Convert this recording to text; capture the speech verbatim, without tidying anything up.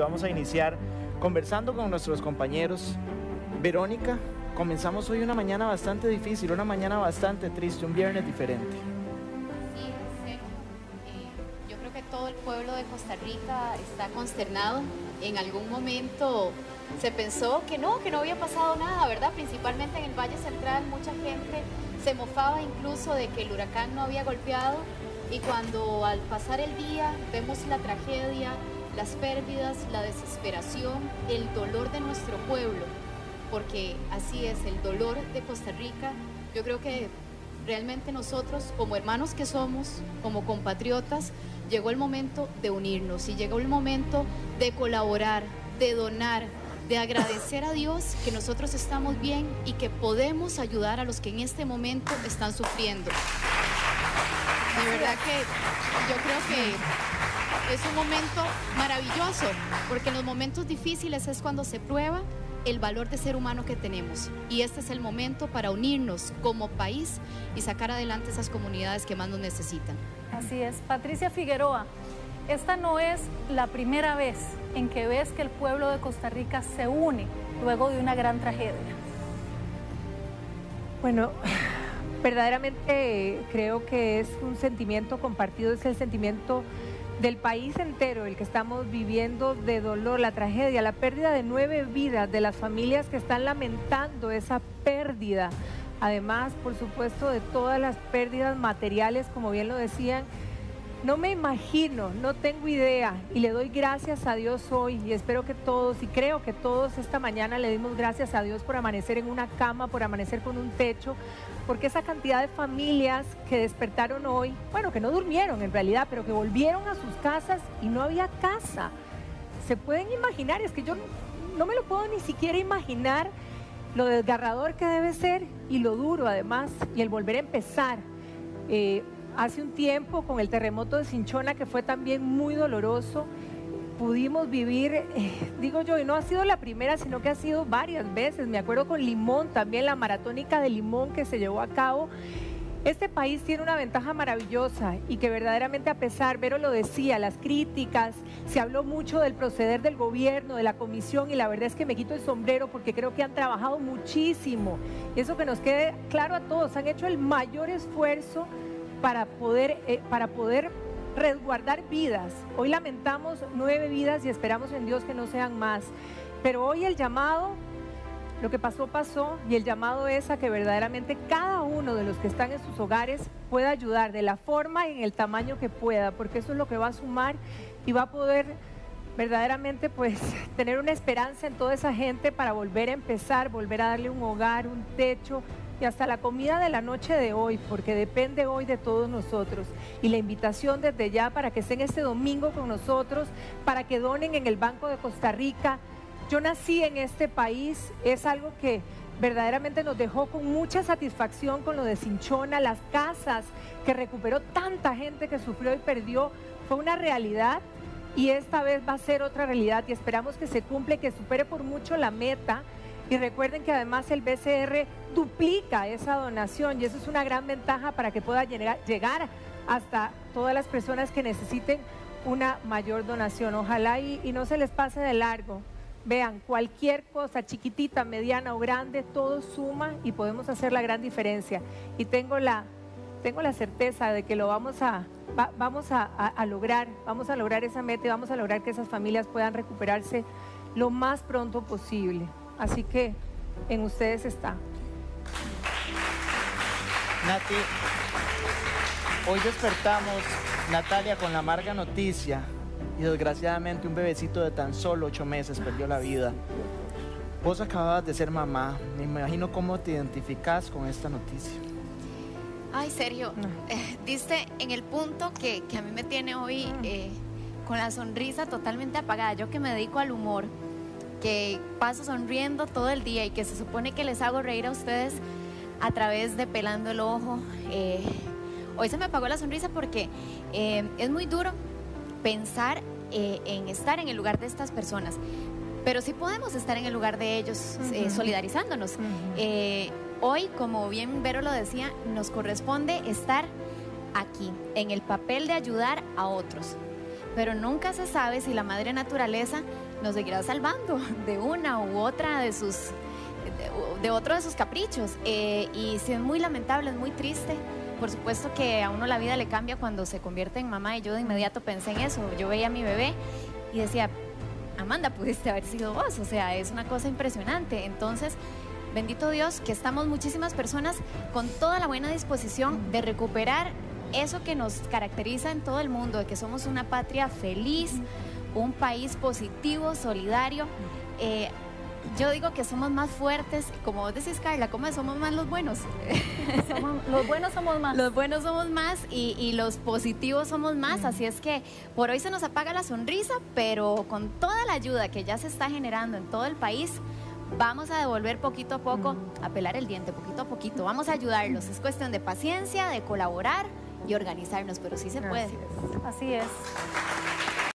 Vamos a iniciar conversando con nuestros compañeros. Verónica, comenzamos hoy una mañana bastante difícil, una mañana bastante triste, un viernes diferente. Sí, Sergio. Eh, yo creo que todo el pueblo de Costa Rica está consternado. En algún momento se pensó que no, que no había pasado nada, ¿verdad? Principalmente en el Valle Central, mucha gente se mofaba incluso de que el huracán no había golpeado. Y cuando al pasar el día vemos la tragedia, las pérdidas, la desesperación, el dolor de nuestro pueblo, porque así es, el dolor de Costa Rica. Yo creo que realmente nosotros, como hermanos que somos, como compatriotas, llegó el momento de unirnos y llegó el momento de colaborar, de donar, de agradecer a Dios que nosotros estamos bien y que podemos ayudar a los que en este momento están sufriendo. De verdad que yo creo que es un momento maravilloso, porque en los momentos difíciles es cuando se prueba el valor de ser humano que tenemos. Y este es el momento para unirnos como país y sacar adelante esas comunidades que más nos necesitan. Así es. Patricia Figueroa, esta no es la primera vez en que ves que el pueblo de Costa Rica se une luego de una gran tragedia. Bueno, verdaderamente creo que es un sentimiento compartido, es el sentimiento del país entero, el que estamos viviendo, de dolor, la tragedia, la pérdida de nueve vidas, de las familias que están lamentando esa pérdida. Además, por supuesto, de todas las pérdidas materiales, como bien lo decían. No me imagino, no tengo idea, y le doy gracias a Dios hoy, y espero que todos, y creo que todos esta mañana le dimos gracias a Dios por amanecer en una cama, por amanecer con un techo, porque esa cantidad de familias que despertaron hoy, bueno, que no durmieron en realidad, pero que volvieron a sus casas y no había casa. ¿Se pueden imaginar? Es que yo no me lo puedo ni siquiera imaginar lo desgarrador que debe ser y lo duro además, y el volver a empezar. Eh, hace un tiempo con el terremoto de Cinchona, que fue también muy doloroso, pudimos vivir, eh, digo yo, y no ha sido la primera, sino que ha sido varias veces. Me acuerdo con Limón también, la maratónica de Limón que se llevó a cabo. Este país tiene una ventaja maravillosa y que verdaderamente, a pesar, Vero lo decía, las críticas, se habló mucho del proceder del gobierno, de la comisión, y la verdad es que me quito el sombrero porque creo que han trabajado muchísimo. Y eso que nos quede claro a todos, han hecho el mayor esfuerzo para poder, eh, para poder resguardar vidas. Hoy lamentamos nueve vidas y esperamos en Dios que no sean más, pero hoy el llamado, lo que pasó, pasó, y el llamado es a que verdaderamente cada uno de los que están en sus hogares pueda ayudar de la forma y en el tamaño que pueda, porque eso es lo que va a sumar y va a poder verdaderamente, pues, tener una esperanza en toda esa gente para volver a empezar, volver a darle un hogar, un techo y hasta la comida de la noche de hoy, porque depende hoy de todos nosotros. Y la invitación desde ya para que estén este domingo con nosotros, para que donen en el Banco de Costa Rica. Yo nací en este país, es algo que verdaderamente nos dejó con mucha satisfacción con lo de Cinchona, las casas que recuperó tanta gente que sufrió y perdió, fue una realidad. Y esta vez va a ser otra realidad y esperamos que se cumpla, que supere por mucho la meta. Y recuerden que además el B C R duplica esa donación y eso es una gran ventaja para que pueda llegar hasta todas las personas que necesiten una mayor donación. Ojalá y, y no se les pase de largo. Vean, cualquier cosa, chiquitita, mediana o grande, todo suma y podemos hacer la gran diferencia. Y tengo la... Tengo la certeza de que lo vamos a, va, vamos a, a, a lograr, vamos a lograr esa meta y vamos a lograr que esas familias puedan recuperarse lo más pronto posible. Así que en ustedes está. Nati, hoy despertamos, Natalia, con la amarga noticia y desgraciadamente un bebecito de tan solo ocho meses perdió la vida. Vos acababas de ser mamá, me imagino cómo te identificás con esta noticia. Ay, Sergio, eh, diste en el punto que, que a mí me tiene hoy eh, con la sonrisa totalmente apagada. Yo que me dedico al humor, que paso sonriendo todo el día y que se supone que les hago reír a ustedes a través de Pelando el Ojo. Eh, hoy se me apagó la sonrisa porque eh, es muy duro pensar eh, en estar en el lugar de estas personas, pero sí podemos estar en el lugar de ellos, uh-huh. eh, solidarizándonos. Uh-huh. eh, Hoy, como bien Vero lo decía, nos corresponde estar aquí, en el papel de ayudar a otros. Pero nunca se sabe si la madre naturaleza nos seguirá salvando de una u otra de sus, de, de otro de sus caprichos. Eh, y sí, es muy lamentable, es muy triste. Por supuesto que a uno la vida le cambia cuando se convierte en mamá, y yo de inmediato pensé en eso. Yo veía a mi bebé y decía, Amanda, pudiste haber sido vos, o sea, es una cosa impresionante. Entonces, bendito Dios, que estamos muchísimas personas con toda la buena disposición de recuperar eso que nos caracteriza en todo el mundo, de que somos una patria feliz, un país positivo, solidario. Eh, Yo digo que somos más fuertes, como vos decís, Carla, ¿cómo somos más los buenos? Somos, los buenos somos más. Los buenos somos más y, y los positivos somos más, mm. Así es que por hoy se nos apaga la sonrisa, pero con toda la ayuda que ya se está generando en todo el país, vamos a devolver poquito a poco, mm. a pelar el diente poquito a poquito, vamos a ayudarlos. Es cuestión de paciencia, de colaborar y organizarnos, pero sí se puede. Así es. Así es.